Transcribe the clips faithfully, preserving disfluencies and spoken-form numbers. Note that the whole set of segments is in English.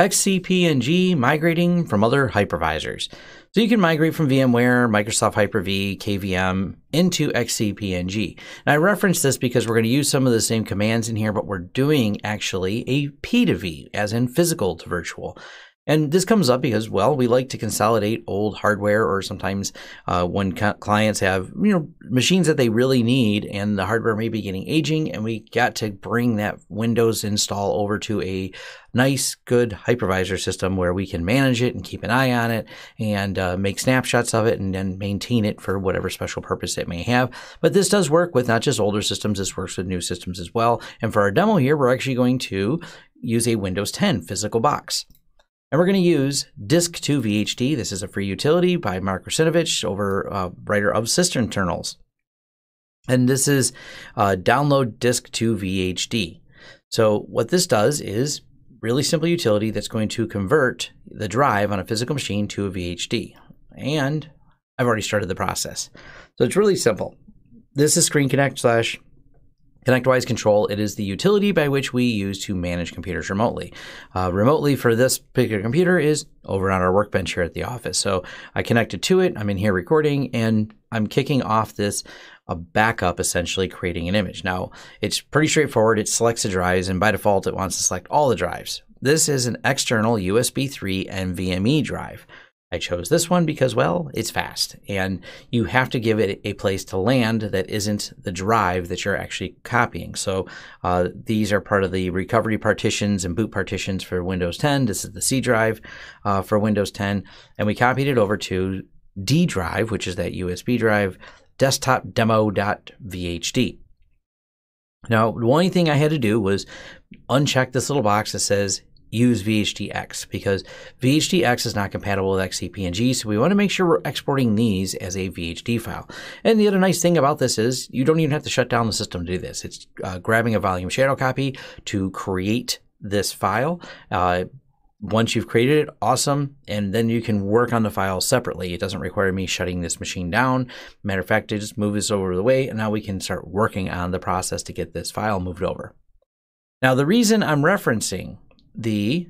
X C P N G migrating from other hypervisors. So you can migrate from VMware, Microsoft Hyper-V, K V M into X C P N G. And I reference this because we're going to use some of the same commands in here, but we're doing actually a P to V, as in physical to virtual. And this comes up because, well, we like to consolidate old hardware, or sometimes uh, when clients have, you know, machines that they really need and the hardware may be getting aging, and we got to bring that Windows install over to a nice, good hypervisor system where we can manage it and keep an eye on it and uh, make snapshots of it and then maintain it for whatever special purpose it may have. But this does work with not just older systems, this works with new systems as well. And for our demo here, we're actually going to use a Windows ten physical box. And we're going to use Disk two V H D. This is a free utility by Mark Russinovich, over uh, writer of Sysinternals. And this is uh, download Disk two V H D. So what this does is really simple utility that's going to convert the drive on a physical machine to a V H D. And I've already started the process. So it's really simple. This is Screen Connect slash ConnectWise Control. It is the utility by which we use to manage computers remotely. Uh, remotely for this particular computer is over on our workbench here at the office. So I connected to it, I'm in here recording, and I'm kicking off this uh, backup, essentially creating an image. Now, it's pretty straightforward. It selects the drives, and by default, it wants to select all the drives. This is an external U S B three NVMe drive. I chose this one because, well, it's fast, and you have to give it a place to land that isn't the drive that you're actually copying. So uh, these are part of the recovery partitions and boot partitions for Windows ten. This is the C drive uh, for Windows ten, and we copied it over to D drive, which is that U S B drive, desktop demo.vhd. Now, the only thing I had to do was uncheck this little box that says use V H D X, because V H D X is not compatible with X C P N G, so we want to make sure we're exporting these as a V H D file. And the other nice thing about this is you don't even have to shut down the system to do this. It's uh, grabbing a volume shadow copy to create this file. Uh, once you've created it, awesome, and then you can work on the file separately. It doesn't require me shutting this machine down. Matter of fact, I just move this over the way, and now we can start working on the process to get this file moved over. Now, the reason I'm referencing the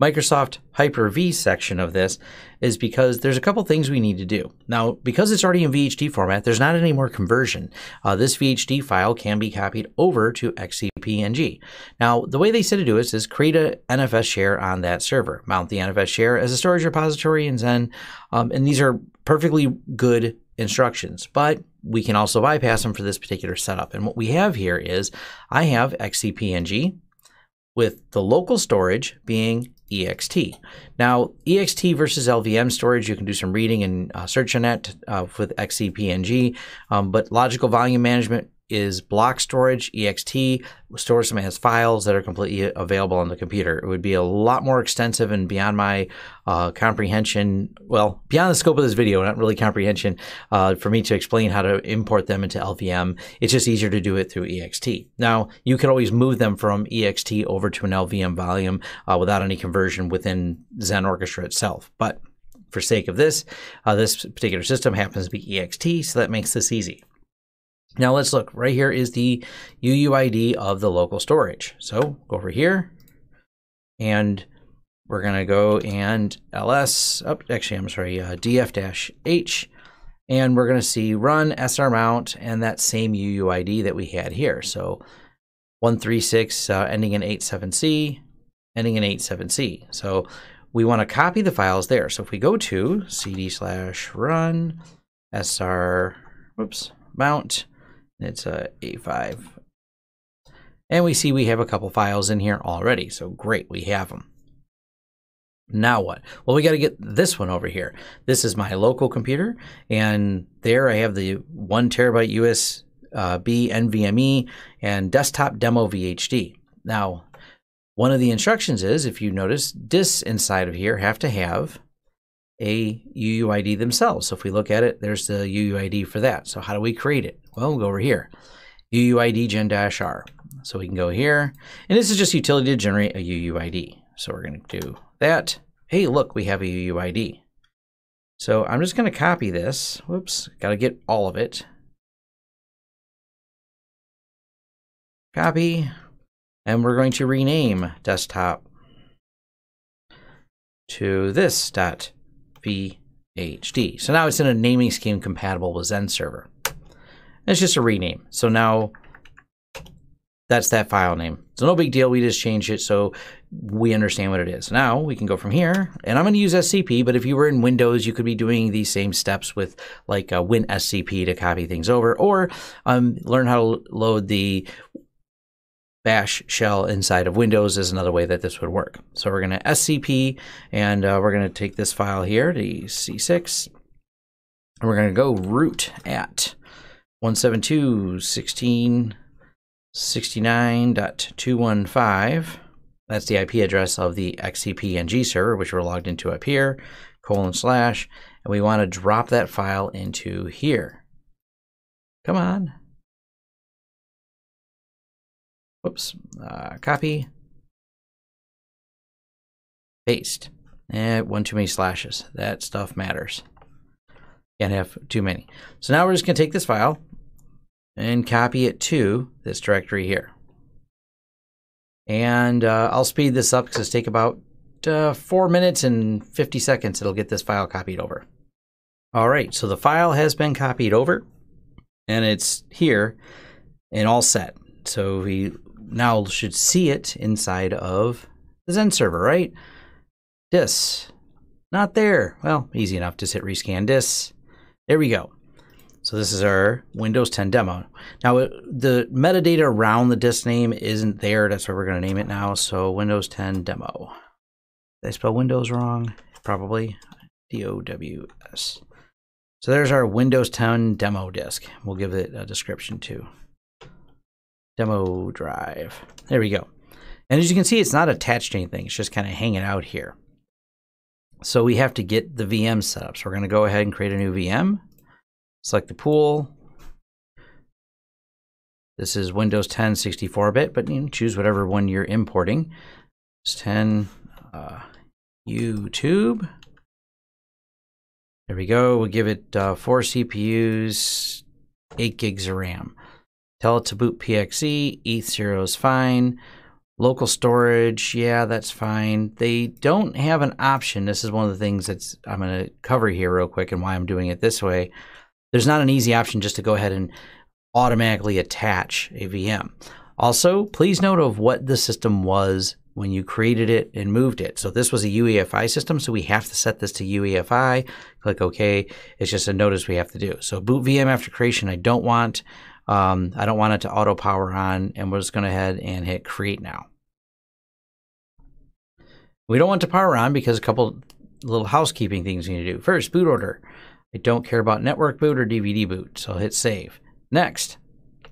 Microsoft Hyper-V section of this is because there's a couple things we need to do. Now, because it's already in V H D format, there's not any more conversion. Uh, this V H D file can be copied over to X C P N G. Now, the way they said to do is, is create an N F S share on that server. Mount the N F S share as a storage repository in Xen. Um, and these are perfectly good instructions, but we can also bypass them for this particular setup. And what we have here is I have X C P N G, with the local storage being E X T. Now, E X T versus L V M storage, you can do some reading and uh, search on that uh, with X C P N G, um, but logical volume management is block storage. E X T stores them as files that are completely available on the computer. It would be a lot more extensive and beyond my uh, comprehension, well, beyond the scope of this video, not really comprehension, uh, for me to explain how to import them into L V M. It's just easier to do it through E X T. Now, you can always move them from E X T over to an L V M volume uh, without any conversion within Xen Orchestra itself. But for sake of this, uh, this particular system happens to be E X T, so that makes this easy. Now let's look, right here is the U U I D of the local storage. So go over here and we're gonna go and ls, oh, actually I'm sorry, uh, df-h, and we're gonna see run srmount and that same U U I D that we had here. So one three six uh, ending in eight seven C, ending in eight seven C. So we wanna copy the files there. So if we go to cd slash run sr, whoops, mount, it's a A five, and we see we have a couple files in here already, so great, we have them. Now what? Well, we got to get this one over here. This is my local computer, and there I have the one terabyte U S B NVMe and desktop demo V H D. Now, one of the instructions is, if you notice, disks inside of here have to have a U U I D themselves. So if we look at it, there's the U U I D for that. So how do we create it? Well, we'll go over here, U U I D gen-r. So we can go here, and this is just utility to generate a U U I D. So we're going to do that. Hey, look, we have a U U I D. So I'm just going to copy this. Whoops, got to get all of it. Copy, and we're going to rename desktop to this dot V H D. So now it's in a naming scheme compatible with Xen server. It's just a rename. So now that's that file name. So no big deal. We just changed it so we understand what it is. Now we can go from here, and I'm going to use S C P, but if you were in Windows, you could be doing these same steps with like a Win S C P to copy things over, or um, learn how to load the Bash shell inside of Windows is another way that this would work. So we're going to S C P, and uh, we're going to take this file here, the C six, and we're going to go root at one seventy-two dot sixteen dot sixty-nine dot two fifteen. That's the I P address of the X C P N G server, which we're logged into up here, colon slash, and we want to drop that file into here. Come on. Whoops. Uh, copy. Paste. And eh, one too many slashes. That stuff matters. Can't have too many. So now we're just going to take this file and copy it to this directory here. And uh, I'll speed this up because it's take about uh, four minutes and fifty seconds. It'll get this file copied over. All right, so the file has been copied over, and it's here and all set. So we now should see it inside of the Xen server, right? Dis, not there. Well, easy enough. Just hit rescan dis. There we go. So this is our Windows ten demo. Now the metadata around the disk name isn't there. That's what we're going to name it now. So Windows ten demo. Did I spell Windows wrong? Probably. D O W S. So there's our Windows ten demo disk. We'll give it a description too. Demo drive. There we go. And as you can see, it's not attached to anything. It's just kind of hanging out here. So we have to get the V M set up. So we're going to go ahead and create a new V M. Select the pool. This is Windows ten sixty-four bit, but you can choose whatever one you're importing. It's ten uh, YouTube. There we go. We'll give it uh, four C P Us, eight gigs of RAM. Tell it to boot P X E. E T H zero is fine. Local storage, yeah, that's fine. They don't have an option. This is one of the things that's I'm going to cover here real quick and why I'm doing it this way. There's not an easy option just to go ahead and automatically attach a V M. Also, please note of what the system was when you created it and moved it. So this was a U E F I system, so we have to set this to U E F I. Click OK. It's just a notice we have to do. So boot V M after creation, I don't want. Um, I don't want it to auto power on, and we're just going to go ahead and hit create now. We don't want to power on because a couple little housekeeping things we need to do. First, boot order. I don't care about network boot or D V D boot, so hit save. Next,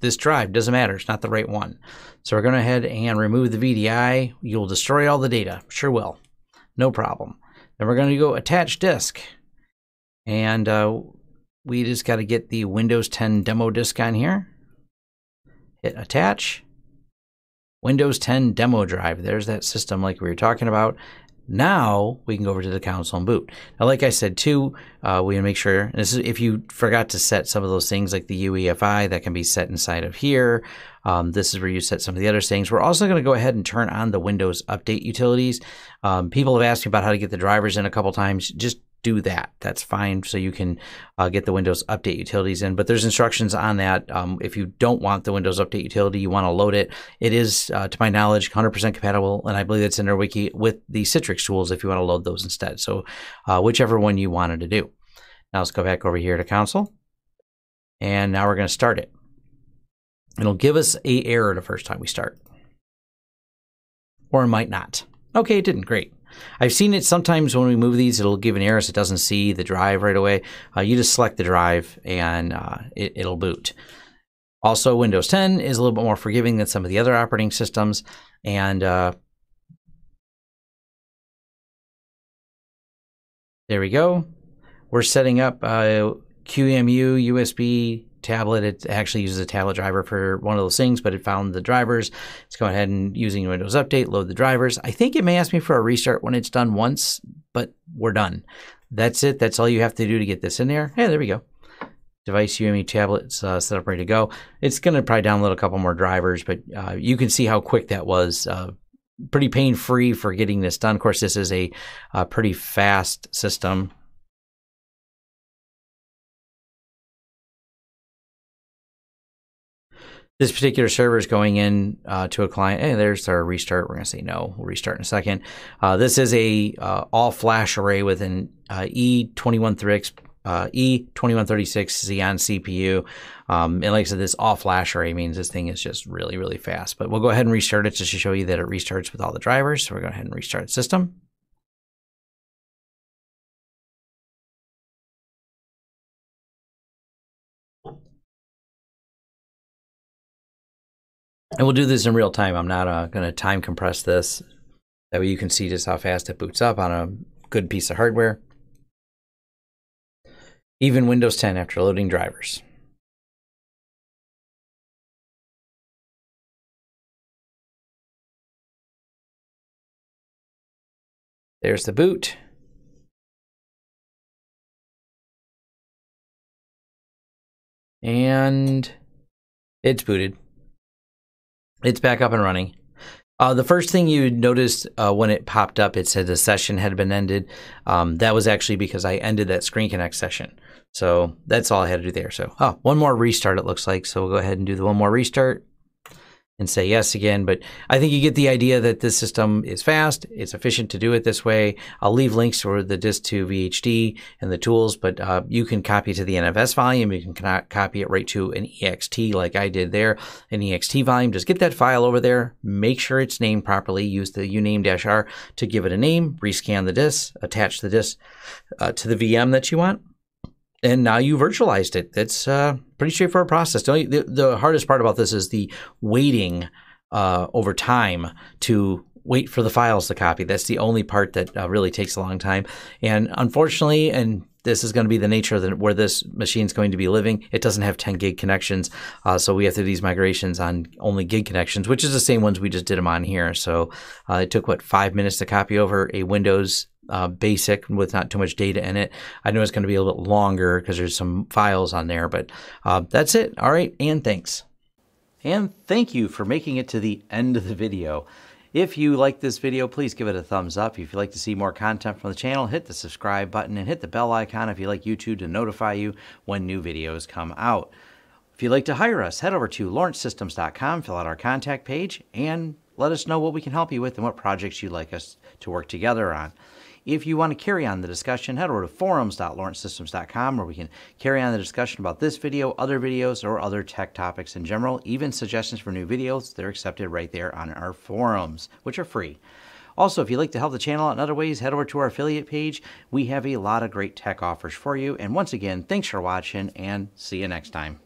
this drive doesn't matter. It's not the right one. So we're going to go ahead and remove the V D I. You'll destroy all the data. Sure will. No problem. Then we're going to go attach disk. And uh, we just got to get the Windows ten demo disk on here. Hit attach. Windows ten demo drive. There's that system like we were talking about. Now we can go over to the console and boot. Now, like I said, too, uh, we can make sure, and this is if you forgot to set some of those things like the U E F I, that can be set inside of here. Um, this is where you set some of the other things. We're also going to go ahead and turn on the Windows Update utilities. Um, people have asked me about how to get the drivers in a couple times. Just do that. That's fine. So you can uh, get the Windows Update utilities in, but there's instructions on that. Um, if you don't want the Windows Update utility, you want to load it. It is, uh, to my knowledge, one hundred percent compatible, and I believe it's in their wiki with the Citrix tools if you want to load those instead. So uh, whichever one you wanted to do. Now let's go back over here to console, and now we're going to start it. It'll give us a error the first time we start, or it might not. Okay, it didn't. Great. I've seen it sometimes when we move these, it'll give an error so it doesn't see the drive right away. Uh, you just select the drive and uh, it, it'll boot. Also, Windows ten is a little bit more forgiving than some of the other operating systems. And uh, there we go. We're setting up uh, Q E M U, U S B, tablet. It actually uses a tablet driver for one of those things, but it found the drivers. Let's go ahead and using Windows Update, load the drivers. I think it may ask me for a restart when it's done once, but we're done. That's it. That's all you have to do to get this in there. Hey, there we go. Device U M E tablets uh, set up, ready to go. It's going to probably download a couple more drivers, but uh, you can see how quick that was uh, pretty pain-free for getting this done. Of course, this is a, a pretty fast system. This particular server is going in uh, to a client. Hey, there's our restart. We're going to say no. We'll restart in a second. Uh, this is a uh, all-flash array with an uh, E twenty-one thirty-six uh, E twenty-one thirty-six Xeon C P U. Um, and like I said, this all-flash array means this thing is just really, really fast. But we'll go ahead and restart it just to show you that it restarts with all the drivers. So we're going ahead and restart the system. And we'll do this in real time. I'm not uh, going to time compress this. That way you can see just how fast it boots up on a good piece of hardware. Even Windows ten after loading drivers. There's the boot. And it's booted. It's back up and running. Uh, the first thing you noticed uh, when it popped up, it said the session had been ended. Um, that was actually because I ended that Screen Connect session. So that's all I had to do there. So oh, one more restart it looks like. So we'll go ahead and do the one more restart and say yes again. But I think you get the idea that this system is fast. It's efficient to do it this way. I'll leave links for the disk two V H D and the tools, but uh, you can copy to the N F S volume. You can copy it right to an E X T like I did there, an E X T volume. Just get that file over there. Make sure it's named properly. Use the uname dash R to give it a name. Rescan the disk. Attach the disk uh, to the V M that you want. And now you virtualized it. It's a pretty straightforward process. Don't you, the, the hardest part about this is the waiting uh, over time to wait for the files to copy. That's the only part that uh, really takes a long time. And unfortunately, and this is going to be the nature of the, where this machine's going to be living, it doesn't have ten gig connections. Uh, so we have to do these migrations on only gig connections, which is the same ones we just did them on here. So uh, it took, what, five minutes to copy over a Windows Uh, basic with not too much data in it. I know it's going to be a little bit longer because there's some files on there, but uh, that's it. All right, and thanks. And thank you for making it to the end of the video. If you like this video, please give it a thumbs up. If you'd like to see more content from the channel, hit the subscribe button and hit the bell icon if you'd like YouTube to notify you when new videos come out. If you'd like to hire us, head over to lawrence systems dot com, fill out our contact page, and let us know what we can help you with and what projects you'd like us to work together on. If you want to carry on the discussion, head over to forums dot lawrence systems dot com where we can carry on the discussion about this video, other videos, or other tech topics in general. Even suggestions for new videos, they're accepted right there on our forums, which are free. Also, if you'd like to help the channel out in other ways, head over to our affiliate page. We have a lot of great tech offers for you. And once again, thanks for watching and see you next time.